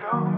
Don't.